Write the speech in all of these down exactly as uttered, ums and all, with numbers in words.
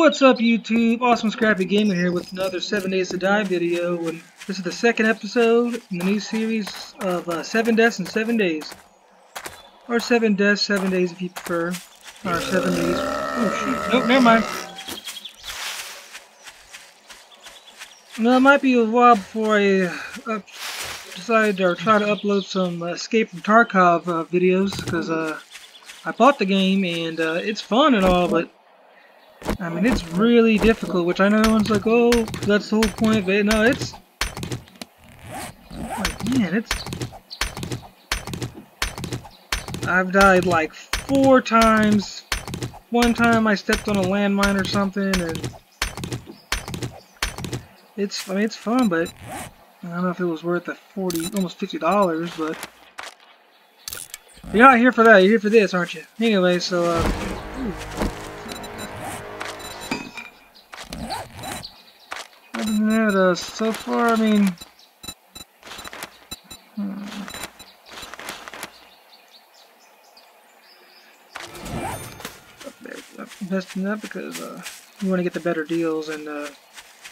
What's up, YouTube? AwesomeScrappy Gaming here with another seven days to die video, and this is the second episode in the new series of uh, seven deaths in seven days. Or seven deaths, seven days if you prefer. Or seven days. Oh, shoot. Nope, never mind. Now, it might be a while before I uh, decide or try to upload some uh, Escape from Tarkov uh, videos, because uh, I bought the game, and uh, it's fun and all, but I mean, it's really difficult, which I know everyone's like, oh, that's the whole point, but no, it's... Like, man, it's... I've died like four times. One time I stepped on a landmine or something, and... It's, I mean, it's fun, but... I don't know if it was worth the forty, almost fifty dollars, but... You're not here for that, you're here for this, aren't you? Anyway, so, uh... Ooh. Other than that, uh, so far, I mean, hmm. I'm investing in that because uh, you want to get the better deals. And uh,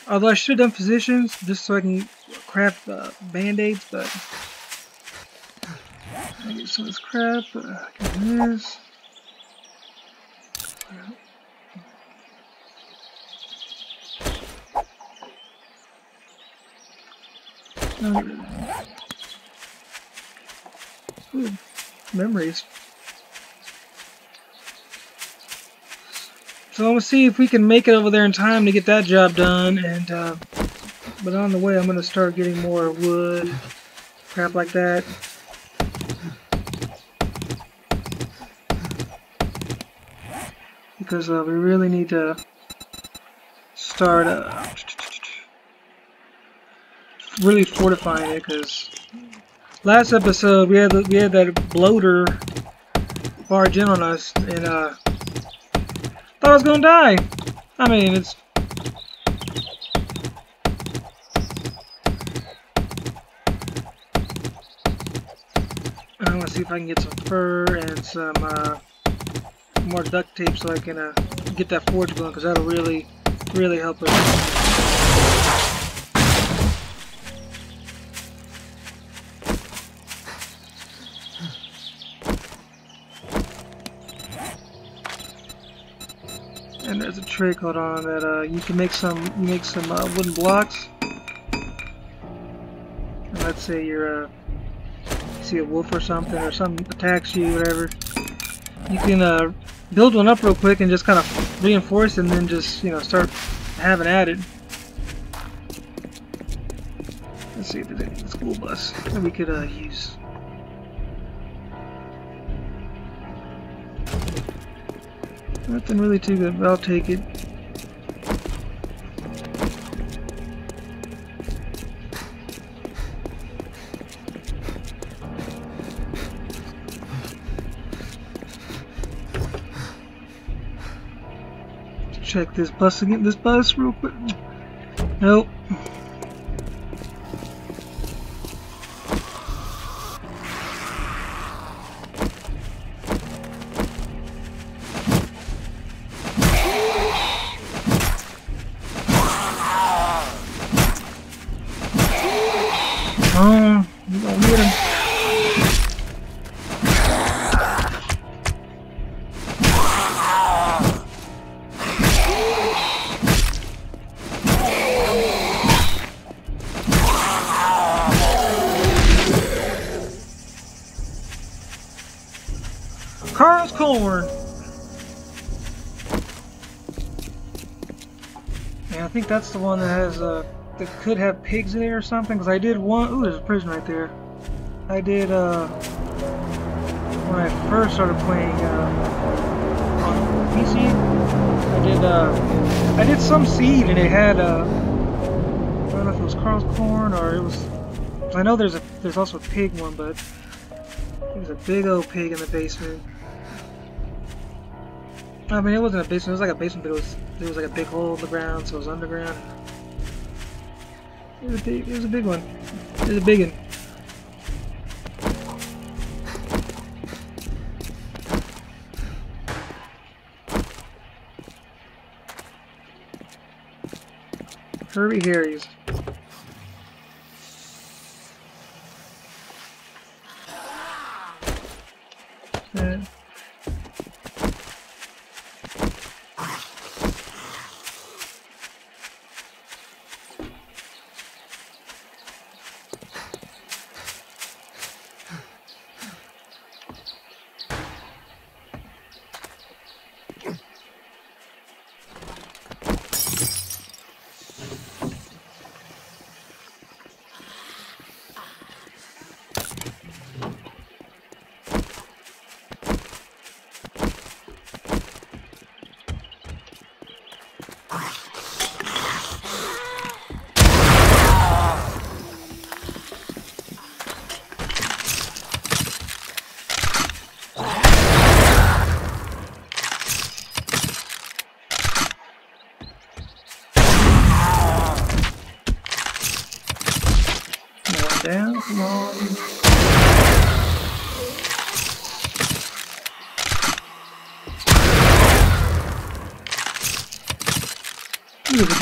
although I should have done physicians just so I can craft uh, band-aids, but I get some of this crap. Uh, I can do this. Yeah. Ooh, memories. So I'm gonna see if we can make it over there in time to get that job done, and uh, but on the way I'm gonna start getting more wood, crap like that. Because uh, we really need to start uh, really fortifying it, because last episode we had the, we had that bloater barge in on us, and uh, thought I was gonna die. I mean, it's I want to see if I can get some fur and some uh, more duct tape so I can uh, get that forge going, because that'll really really help us. And there's a trick, hold on, that uh, you can make some you make some uh, wooden blocks. And let's say you're uh, you see a wolf or something, or something attacks you, whatever. You can uh, build one up real quick and just kind of reinforce, and then just you know start having at it. Let's see if there's any school bus that we could uh, use. Nothing really too good, but I'll take it. Check this bus again, this bus real quick. Nope. Carl's Korn! Yeah, I think that's the one that has, uh, that could have pigs in it or something, because I did one, ooh, there's a prison right there. I did, uh, when I first started playing, uh, on P C, I did, uh, I did some seed, and it had, uh, I don't know if it was Carl's Korn, or it was, I know there's a, there's also a pig one, but there's a big old pig in the basement. I mean, it wasn't a basement, it was like a basement, but it was, there was like a big hole in the ground, so it was underground. It was a big, it was a big one. It was a big one. Herbie Harry's. Okay.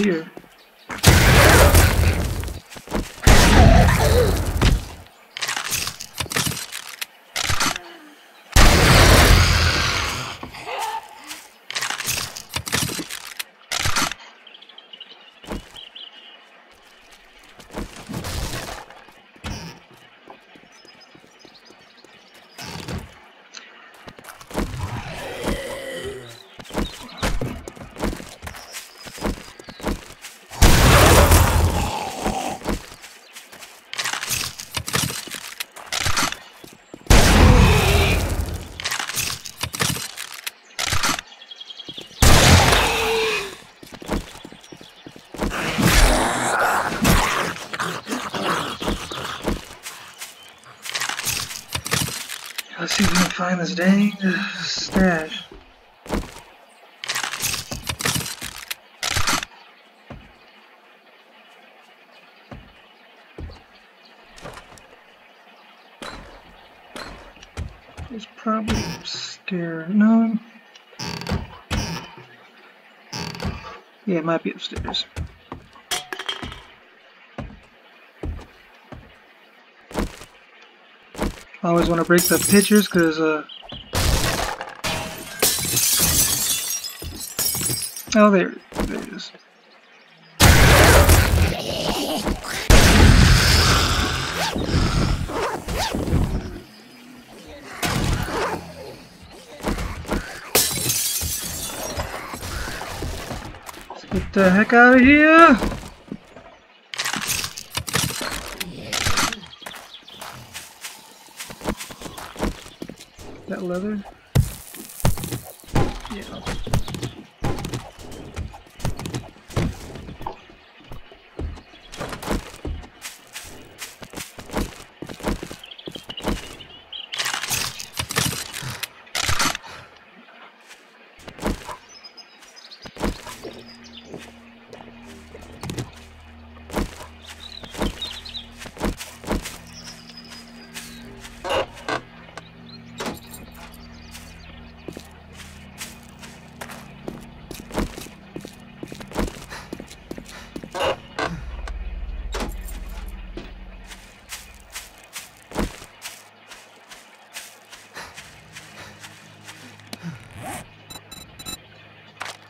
Here. Let's see if we can find this dang stash. There's probably upstairs. No. Yeah, it might be upstairs. I always want to break the pictures because, uh. Oh, there, there it is. Let's get the heck out of here! That leather? Yeah.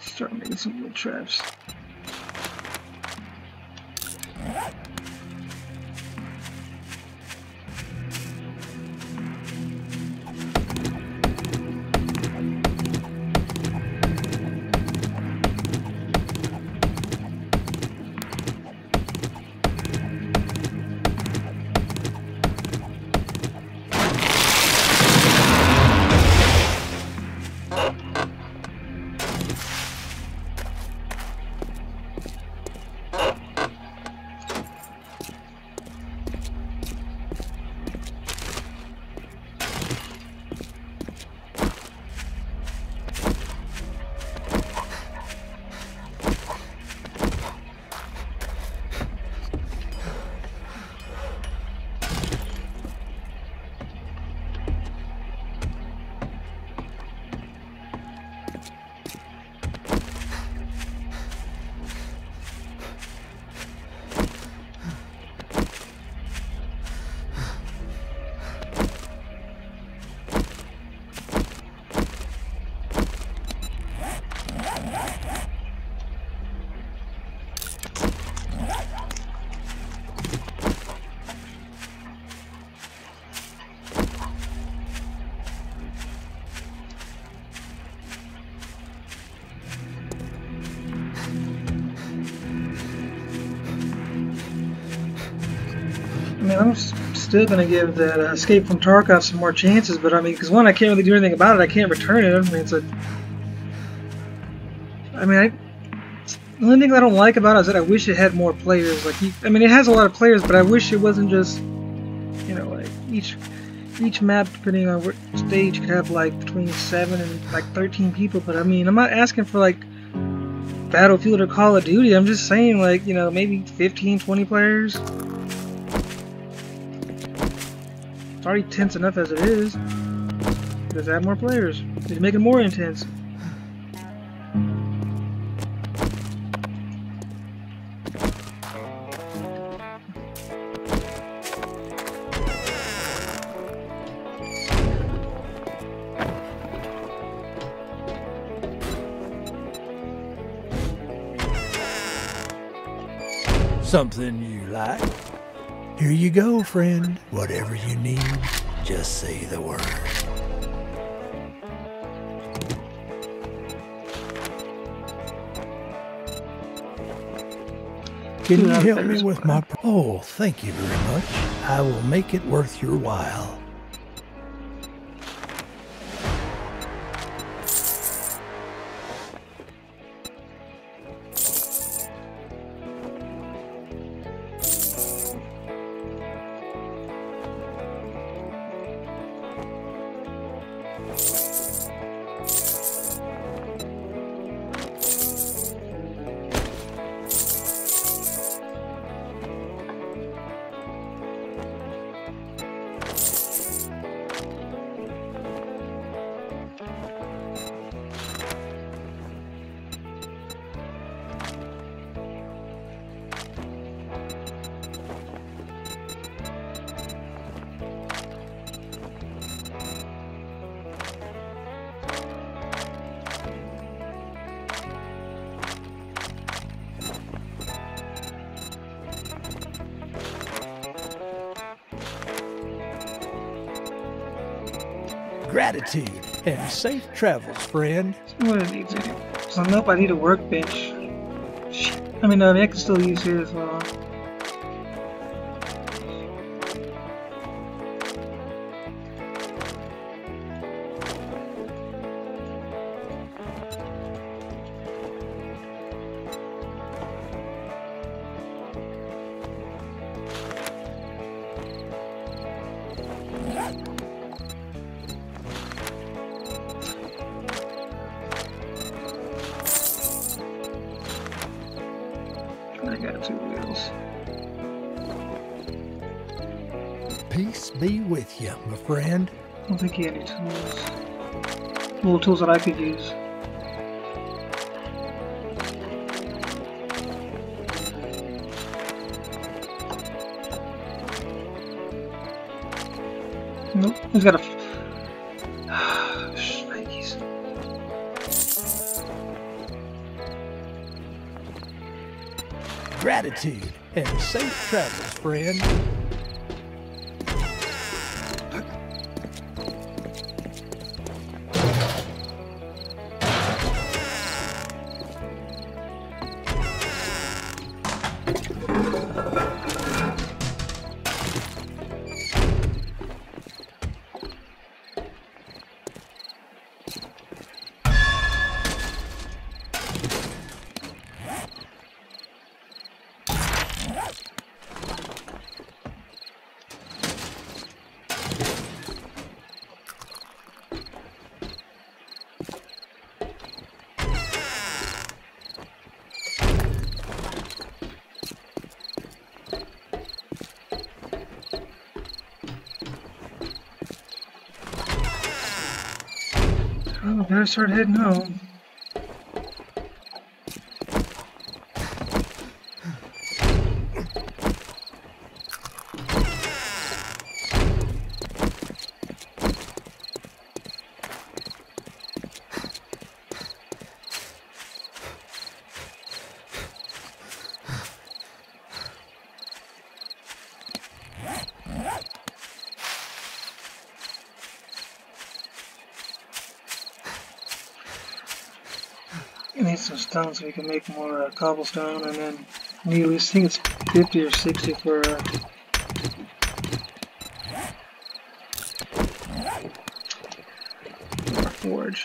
Start making some little traps. mean, I'm still going to give that uh, Escape from Tarkov some more chances, but I mean, because one, I can't really do anything about it. I can't return it. I mean, it's a... I mean, I... The only thing I don't like about it is that I wish it had more players. Like, you, I mean, it has a lot of players, but I wish it wasn't just, you know, like each each map, depending on what stage, could have like between seven and like thirteen people. But I mean, I'm not asking for like Battlefield or Call of Duty. I'm just saying, like, you know, maybe fifteen, twenty players. It's already tense enough as it is. Just add more players. Just make it more intense. Something you like? Here you go, friend. Whatever you need, just say the word. Can you help me with my... Oh, thank you very much. I will make it worth your while. Gratitude and safe travels, friend. What I need to do. So nope, I need a workbench. Shit. I mean, no, I can still use it as well. I got two wheels. Peace be with you, my friend. I don't think he had any tools. Little tools that I could use. Nope. He's got a... Gratitude and safe travels, friend. Oh, better start heading home. Need some stone so we can make more uh, cobblestone, and then need at least, I think it's fifty or sixty for uh, forge.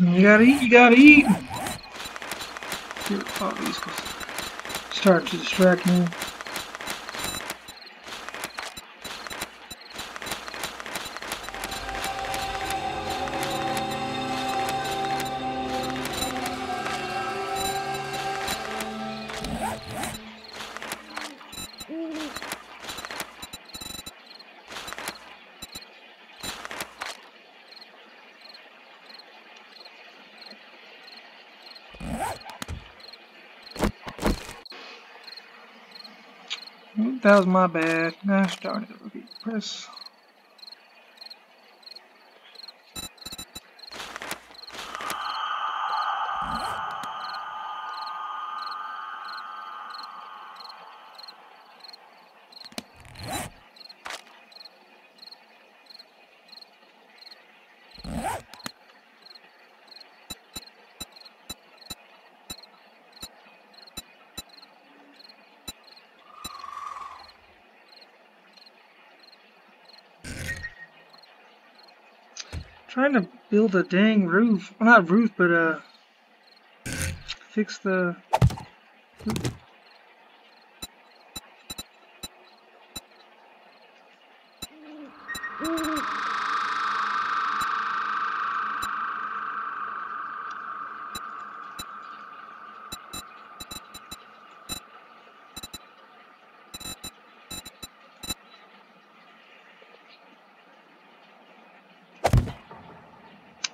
You gotta eat, you gotta eat! Here, all these start to distract me. That was my bad. Gosh darn it. Okay, press. Trying to build a dang roof. Well, not roof, but uh, fix the. Oops.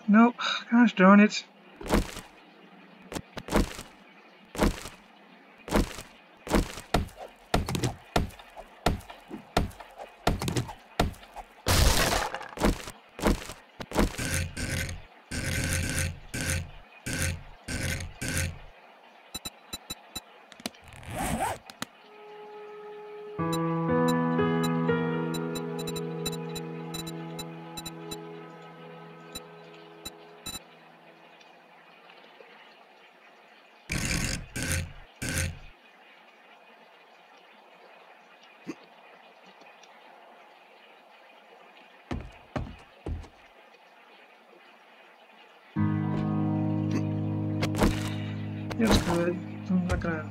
Nope, gosh darn it. That's good. I'm not gonna.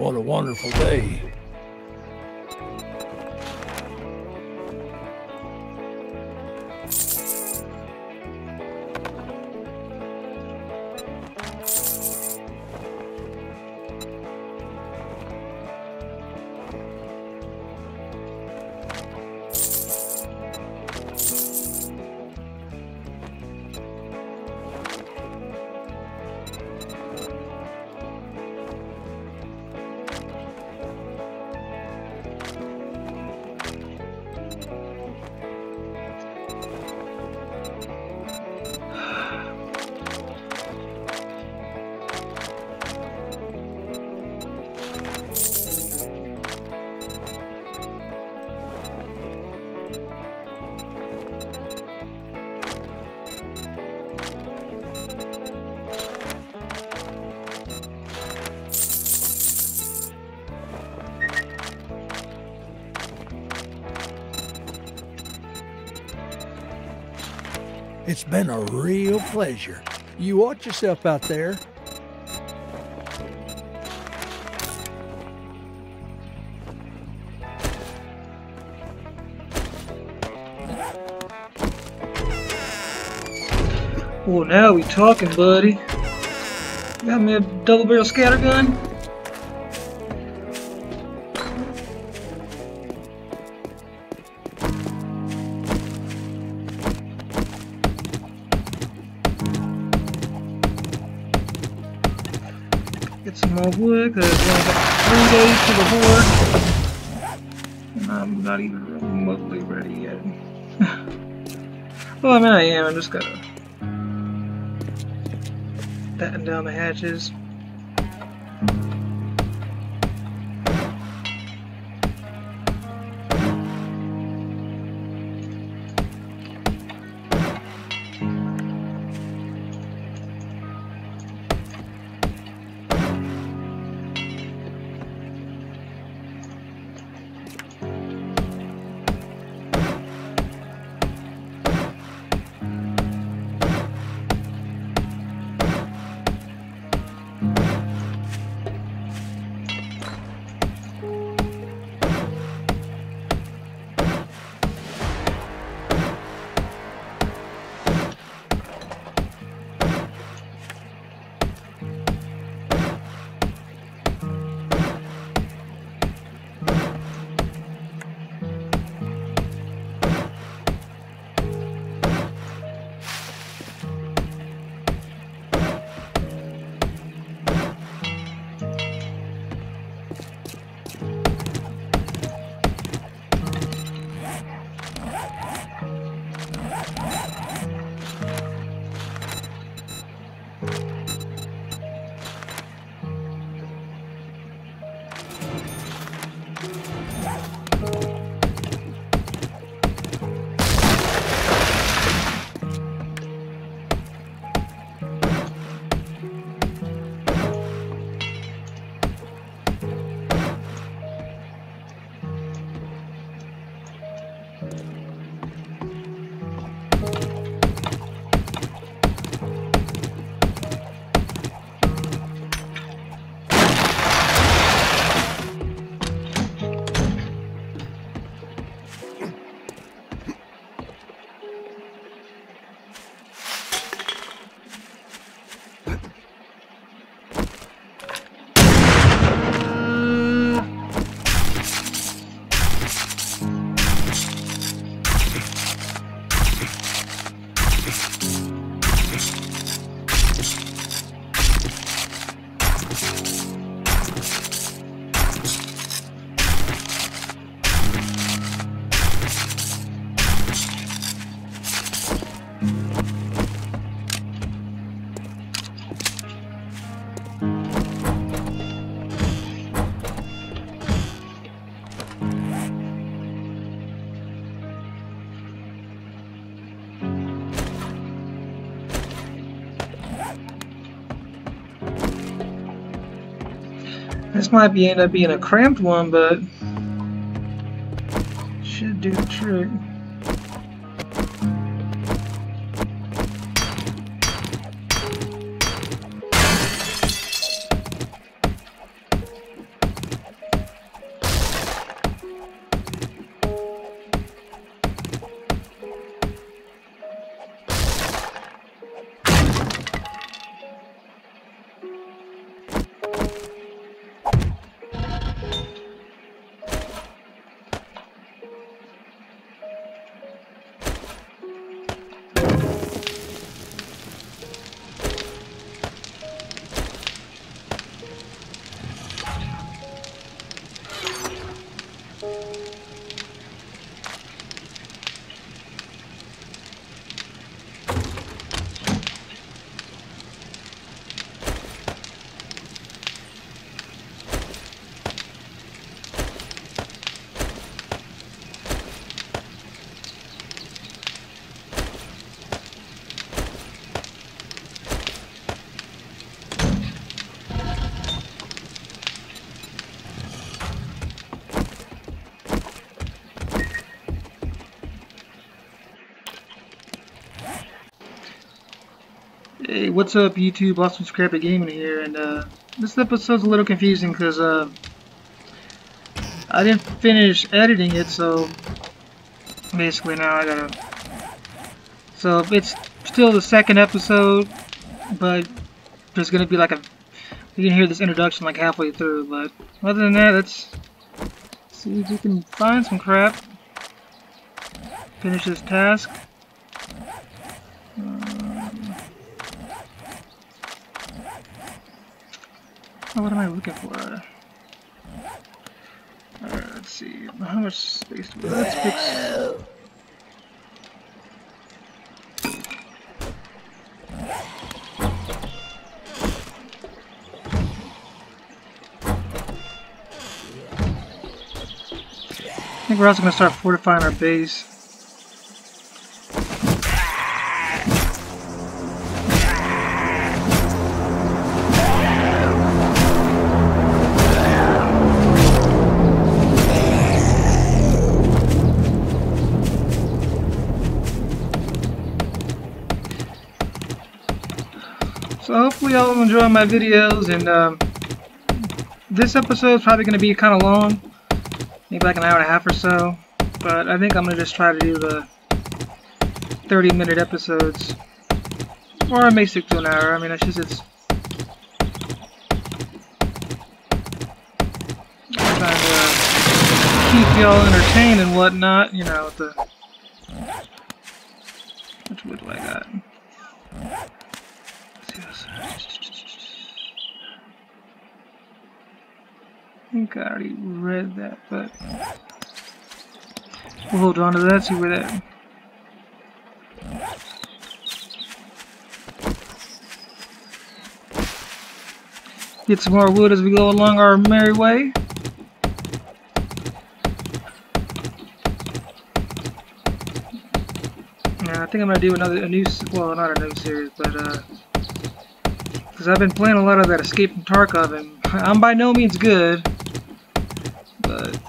What a wonderful day. It's been a real pleasure. You watch yourself out there. Well, now we talking, buddy. Got me a double barrel scatter gun. Wood, because it's only got three days to the horde, and I'm not even remotely ready yet. Well, I mean, I am. I just gotta batten down the hatches. This might be end up being a cramped one, but should do the trick. Hey, what's up YouTube, AwesomeScrappy Gaming here, and uh, this episode's a little confusing because uh, I didn't finish editing it, so basically now I gotta... So it's still the second episode, but there's gonna be like a... You can hear this introduction like halfway through, but other than that, let's see if we can find some crap. Finish this task. Oh, what am I looking for? Alright, let's see. How much space do we have? Let's pick. I think we're also going to start fortifying our base. So hopefully y'all will enjoy my videos, and um, this episode is probably going to be kind of long, maybe like an hour and a half or so, but I think I'm going to just try to do the thirty minute episodes, or I may stick to an hour. I mean, it's just, it's, I'm trying to uh, keep y'all entertained and whatnot, you know, with the, which wood do I got? I think I already read that, but we'll hold on to that, see where that... Get some more wood as we go along our merry way. Yeah, I think I'm going to do another, a new, well, not a new series, but, uh... because I've been playing a lot of that Escape from Tarkov, and I'm by no means good. But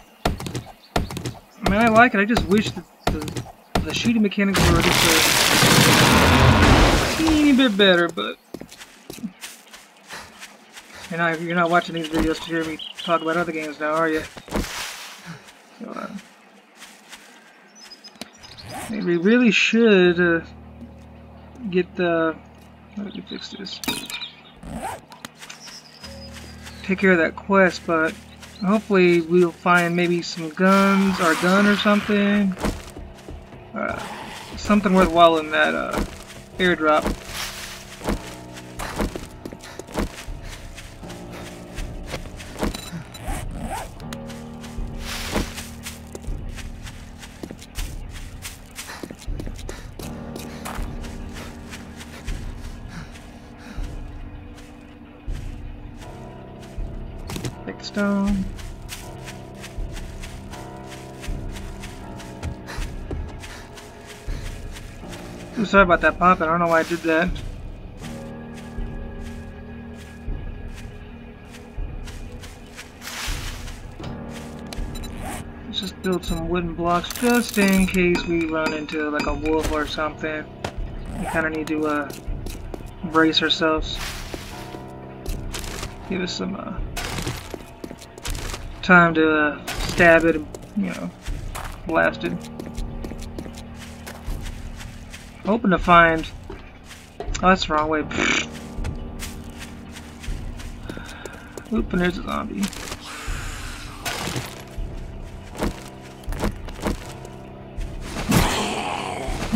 I mean, I like it. I just wish that the, the shooting mechanics were just a teeny bit better. But you're not, you're not watching these videos to hear me talk about other games now, are you? So, uh, maybe we really should uh, get the. Let me fix this. Take care of that quest, but hopefully we'll find maybe some guns or a gun or something. Uh, something worthwhile in that uh, airdrop. Stone. I'm sorry about that pop. I don't know why I did that. Let's just build some wooden blocks just in case we run into like a wolf or something. We kind of need to uh, brace ourselves. Give us some uh, time to uh, stab it and, you know, blast it. Hoping to find... Oh, that's the wrong way. Oop, and there's a zombie.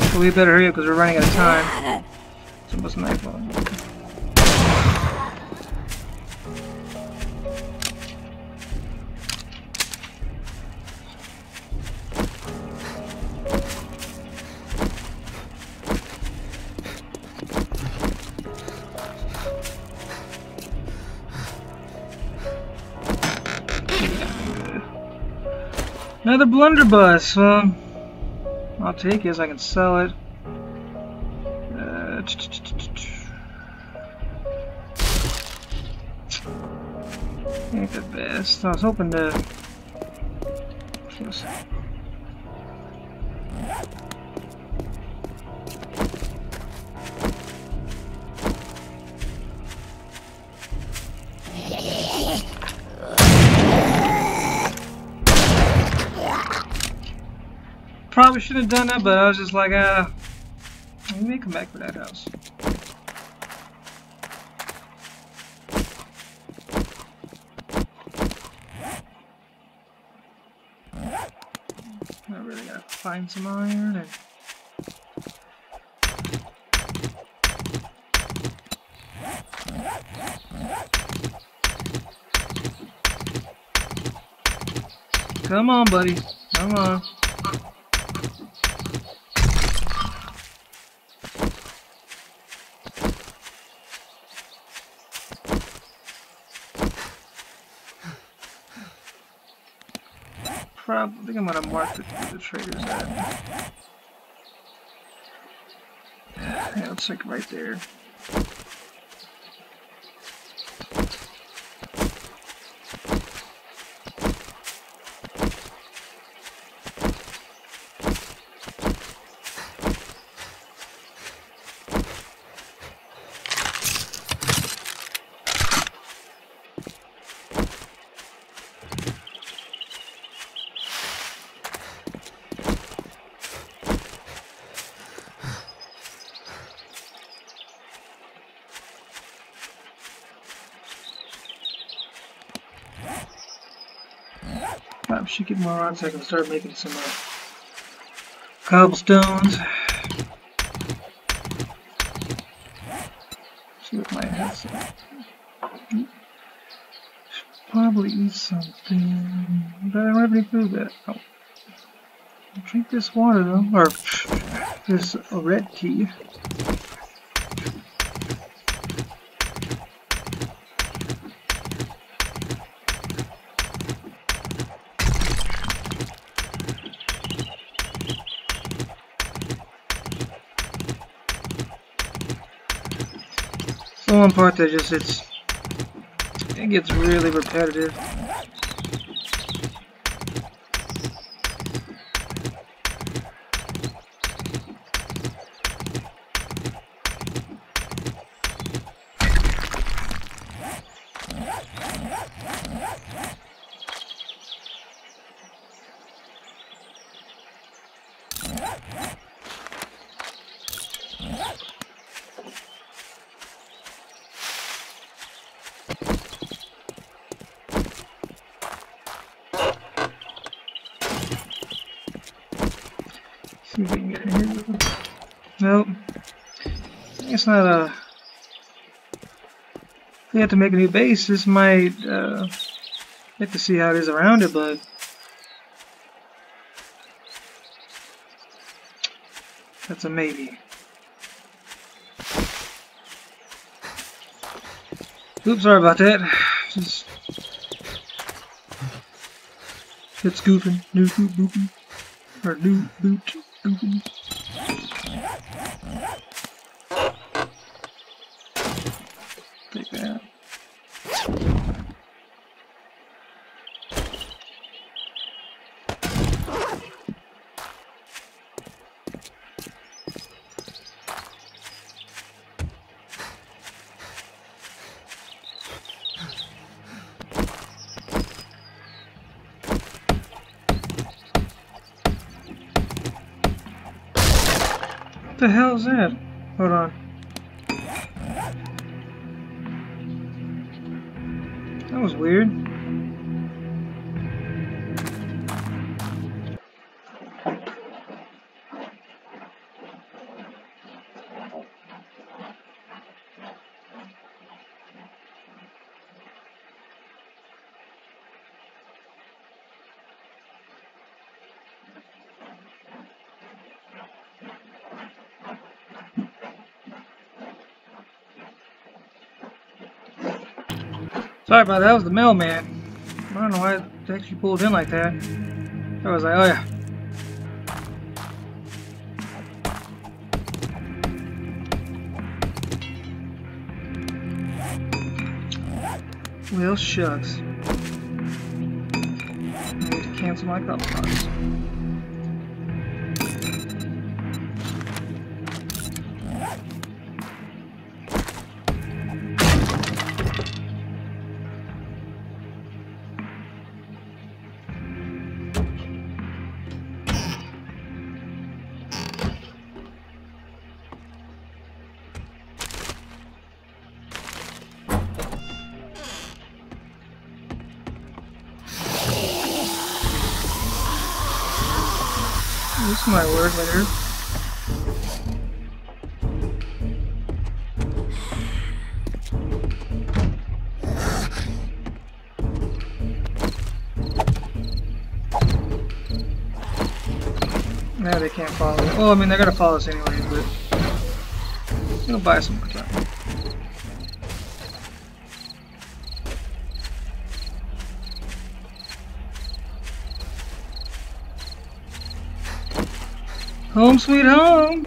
So we better hurry up because we're running out of time. It's almost nightfall. Another blunderbuss. Well, I'll take it as I can sell it. Uh, ain't the best. I was hoping to. probably should have done that, but I was just like, uh, we may come back for that house. I really gotta find some iron and. Come on, buddy. Come on. Probably, I think I'm gonna mark the, the traders at. Yeah, looks like right there. I should get more on so I can start making some uh, cobblestones. See what my ass is. Probably eat something, but I don't have any food yet. Oh. Drink this water though, or this red tea. One part that just it's it gets really repetitive. Nope. It's not a. If we have to make a new base, this might. Uh, have to see how it is around it, but. That's a maybe. Oops, sorry about that. Just. It's goofing. New boot booping. Or new boot gooping. Take that. What the hell is that? Hold on. That was weird. Sorry about that, that was the mailman. I don't know why it actually pulled in like that. I was like, oh yeah. Well, shucks. I need to cancel my couple box. This might work later. Now they can't follow. Well, I mean, they're gonna follow us anyway, but it'll buy some more time. Home sweet home!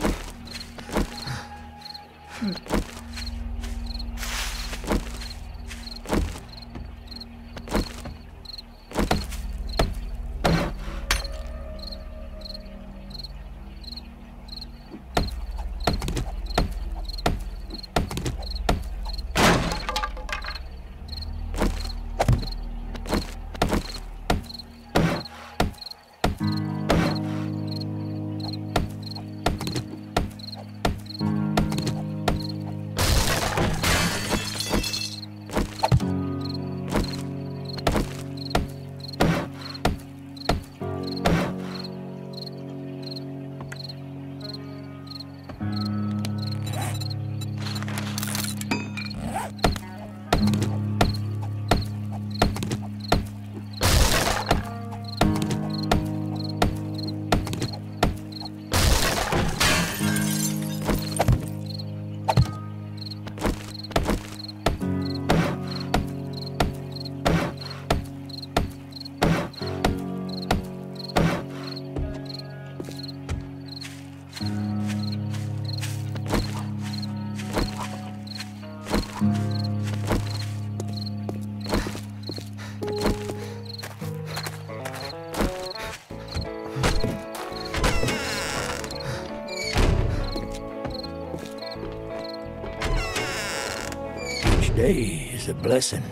Day is a blessing.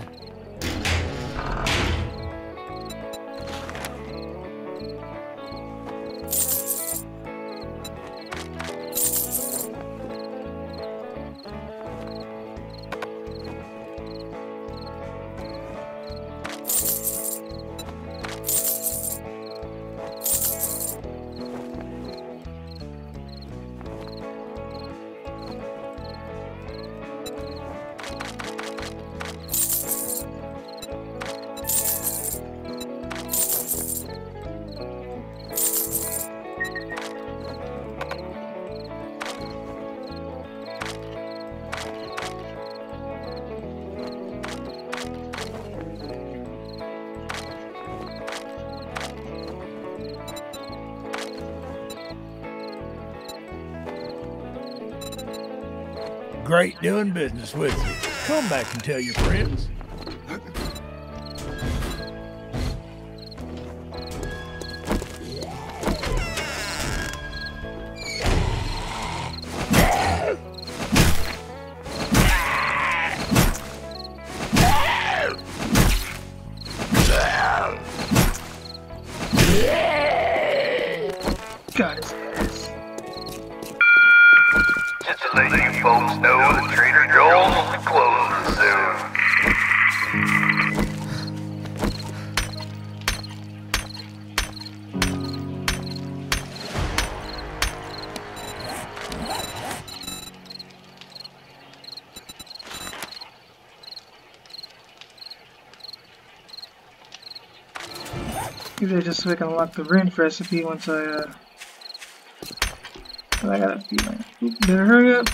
Great doing business with you. Come back and tell your friends. Either just so I can lock the ranch recipe once I, uh... I gotta be like, oop, better hurry up.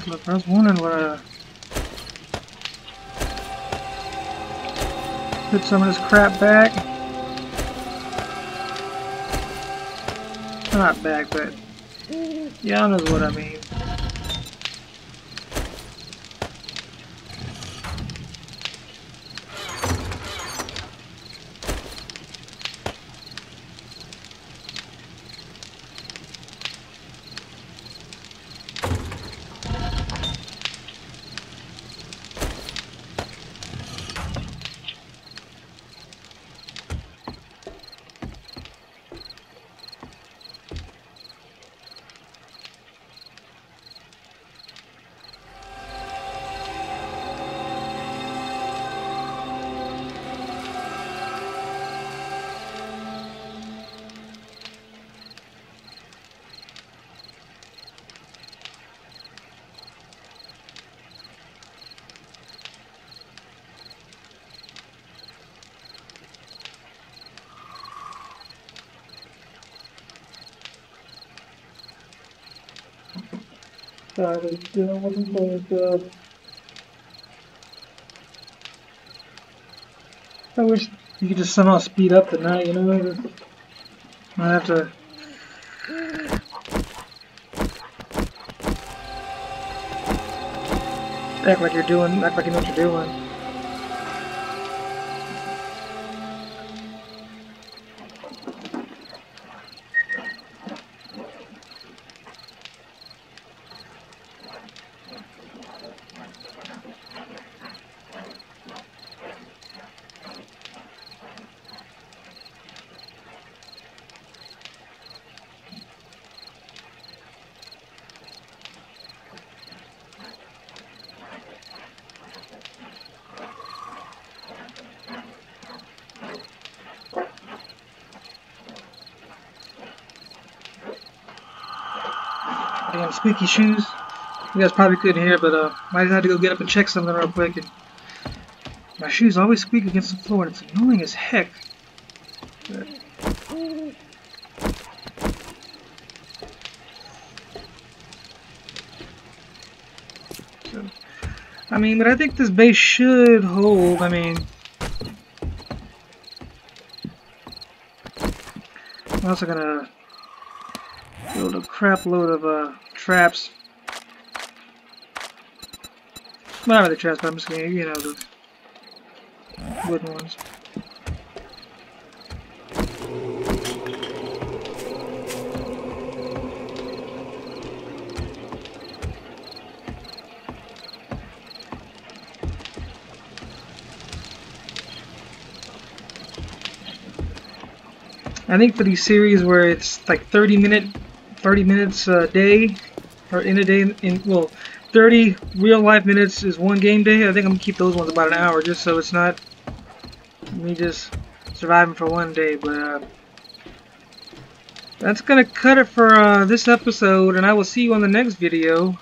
couple of, I was wondering what I put some of this crap back. Not back, but y'all know what I mean. I was doing what I'm doing with, uh, I wish you could just somehow speed up the night, you know? I have to. Act like you're doing, act like you know what you're doing. Damn squeaky shoes. You guys probably couldn't hear, but uh, I had to go get up and check something real quick. And my shoes always squeak against the floor, and it's annoying as heck. But so, I mean, but I think this base should hold. I mean, I'm also gonna build a crap load of uh, traps. Well, not really traps, but I'm just gonna, you know, the wooden ones. I think for these series where it's like thirty minute thirty minutes a day, or in a day, in, in well, thirty real life minutes is one game day. I think I'm gonna keep those ones about an hour, just so it's not me just surviving for one day. But uh, that's gonna cut it for uh, this episode, and I will see you on the next video.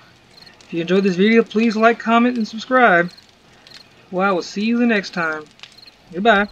If you enjoyed this video, please like, comment, and subscribe. Well, I will see you the next time. Goodbye.